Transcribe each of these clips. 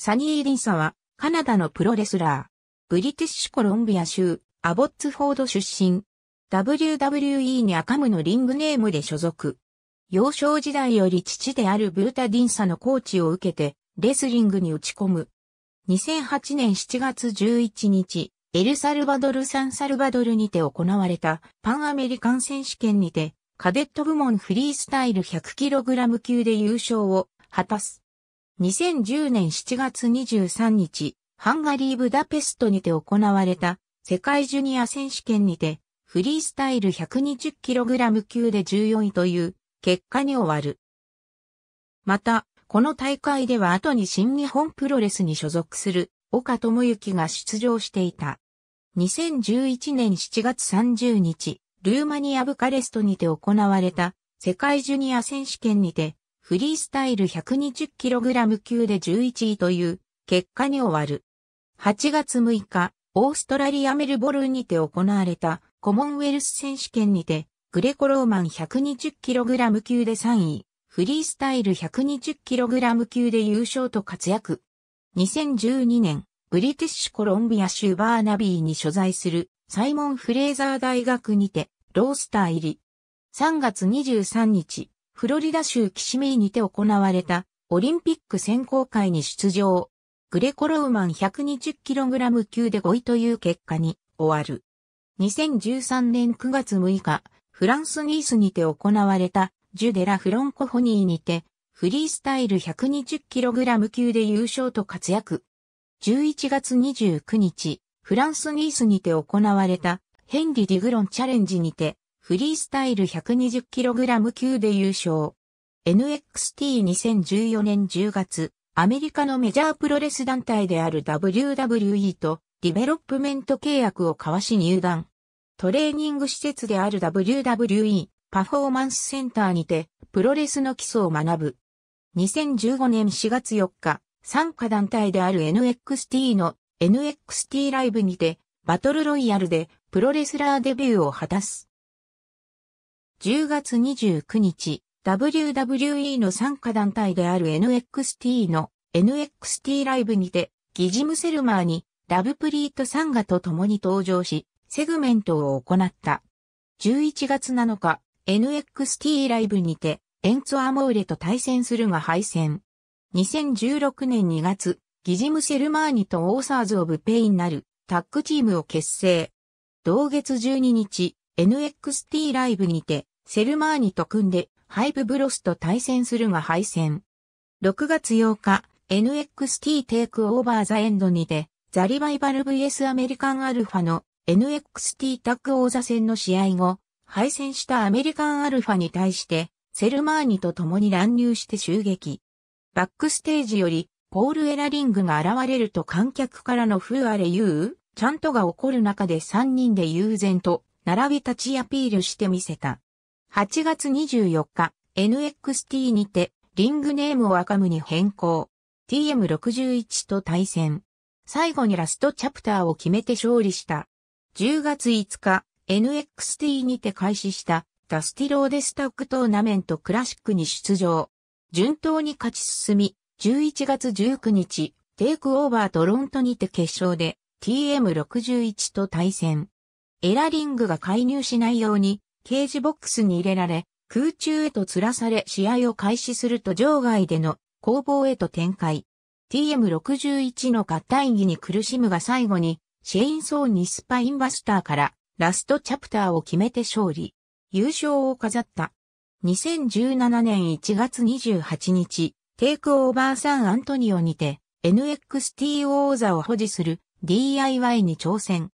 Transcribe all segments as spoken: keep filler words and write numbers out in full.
サニー・ディンサは、カナダのプロレスラー。ブリティッシュコロンビア州、アボッツフォード出身。ダブリューダブリューイー に赤無のリングネームで所属。幼少時代より父であるブータ・ディンサのコーチを受けて、レスリングに打ち込む。にせんはちねんしちがつじゅういちにち、エルサルバドル・サンサルバドルにて行われたパンアメリカン選手権にて、カデット部門フリースタイル ひゃくキログラム 級で優勝を果たす。にせんじゅうねんしちがつにじゅうさんにち、ハンガリー・ブダペストにて行われた世界ジュニア選手権にて、フリースタイル ひゃくにじゅうキログラム 級でじゅうよんいという結果に終わる。また、この大会では後に新日本プロレスに所属する岡智之が出場していた。にせんじゅういちねんしちがつさんじゅうにち、ルーマニア・ブカレストにて行われた世界ジュニア選手権にて、フリースタイル ひゃくにじゅうキログラム 級でじゅういちいという結果に終わる。はちがつむいか、オーストラリアメルボルンにて行われたコモンウェルス選手権にて、グレコローマン ひゃくにじゅうキログラム 級でさんい、フリースタイル ひゃくにじゅうキログラム 級で優勝と活躍。にせんじゅうにねん、ブリティッシュコロンビア州バーナビーに所在するサイモン・フレーザー大学にて、ロースター入り。さんがつにじゅうさんにち、フロリダ州キシミーにて行われたオリンピック選考会に出場。グレコローマン ひゃくにじゅうキログラム 級でごいという結果に終わる。にせんじゅうさんねんくがつむいか、フランス・ニースにて行われたジュ・デラ・フロンコホニーにてフリースタイル ひゃくにじゅうキログラム 級で優勝と活躍。じゅういちがつにじゅうくにち、フランス・ニースにて行われたヘンリ・ディグロンチャレンジにてフリースタイル ひゃくにじゅうキログラム 級で優勝。エヌエックスティーにせんじゅうよねんじゅうがつ、アメリカのメジャープロレス団体である ダブリューダブリューイー とディベロップメント契約を交わし入団。トレーニング施設である ダブリューダブリューイー パフォーマンスセンターにてプロレスの基礎を学ぶ。にせんじゅうごねんしがつよっか、傘下団体である エヌエックスティー の エヌエックスティー ライブにてバトルロイヤルでプロレスラーデビューを果たす。じゅうがつにじゅうくにち、ダブリューダブリューイー の傘下団体である エヌエックスティー の エヌエックスティー ライブにて、ギジム・セルマーにラブプリート・サンガと共に登場し、セグメントを行った。じゅういちがつなのか、エヌエックスティー ライブにて、エンツォ・アモーレと対戦するが敗戦。にせんじゅうろくねんにがつ、ギジム・セルマーニとオーサーズ・オブ・ペインなるタッグチームを結成。同月じゅうににち、エヌエックスティー ライブにて、セルマーニと組んで、ハイブブロスと対戦するが敗戦。ろくがつようか、エヌエックスティー テイクオーバーザエンドにて、ザリバイバル ブイエス アメリカンアルファの エヌエックスティー タッグ王座戦の試合後、敗戦したアメリカンアルファに対して、セルマーニと共に乱入して襲撃。バックステージより、ポール・エラリングが現れると観客からのフーアレユー、チャントが起こる中でさんにんで悠然と、並び立ちアピールしてみせた。はちがつにじゅうよっか、エヌエックスティー にて、リングネームを赤無に変更。ティーエムろくじゅういち と対戦。最後にラストチャプターを決めて勝利した。じゅうがついつか、エヌエックスティー にて開始した、ダスティローデスタッグトーナメントクラシックに出場。順当に勝ち進み、じゅういちがつじゅうくにち、テイクオーバートロントにて決勝で、ティーエムろくじゅういち と対戦。エラリングが介入しないように、ケージボックスに入れられ、空中へと吊らされ試合を開始すると場外での攻防へと展開。ティーエムろくじゅういち の合体技に苦しむが最後に、シェインソーにスパインバスターからラストチャプターを決めて勝利。優勝を飾った。にせんじゅうななねんいちがつにじゅうはちにち、テイクオーバーサンアントニオにて、エヌエックスティー 王座を保持する ディーアイワイ に挑戦。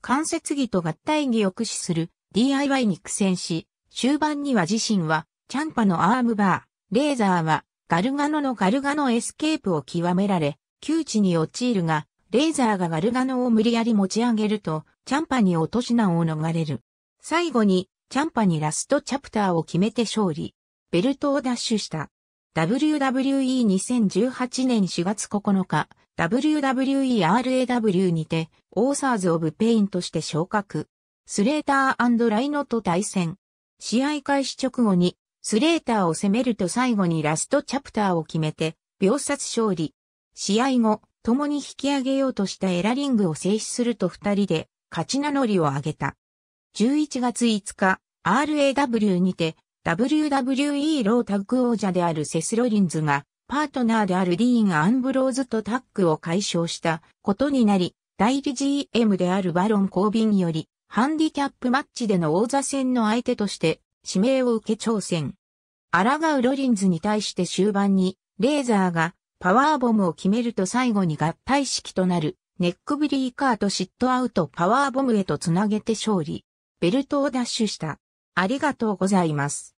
関節技と合体技を駆使する ディーアイワイ に苦戦し、終盤には自身はチャンパのアームバー、レーザーはガルガノのガルガノエスケープを極められ、窮地に陥るが、レーザーがガルガノを無理やり持ち上げると、チャンパに落とし難を逃れる。最後に、チャンパにラストチャプターを決めて勝利。ベルトを奪取した。ダブリューダブリューイーにせんじゅうはちねんしがつここのか、ダブリューダブリューイーアールエーダブリュー にて、オーサーズ・オブ・ペインとして昇格。スレーター&ライノと対戦。試合開始直後に、スレーターを攻めると最後にラストチャプターを決めて、秒殺勝利。試合後、共に引き上げようとしたエラリングを制止すると二人で勝ち名乗りを上げた。じゅういちがついつか、アールエーダブリュー にて ダブリューダブリューイー ロータッグ王者であるセス・ロリンズがパートナーであるディーン・アンブローズとタッグを解消したことになり、代理 ジーエム であるバロン・コービンによりハンディキャップマッチでの王座戦の相手として指名を受け挑戦。抗うロリンズに対して終盤にレーザーがパワーボムを決めると最後に合体式となるネックブリーカーとシットアウトパワーボムへとつなげて勝利。ベルトを奪取した。ありがとうございます。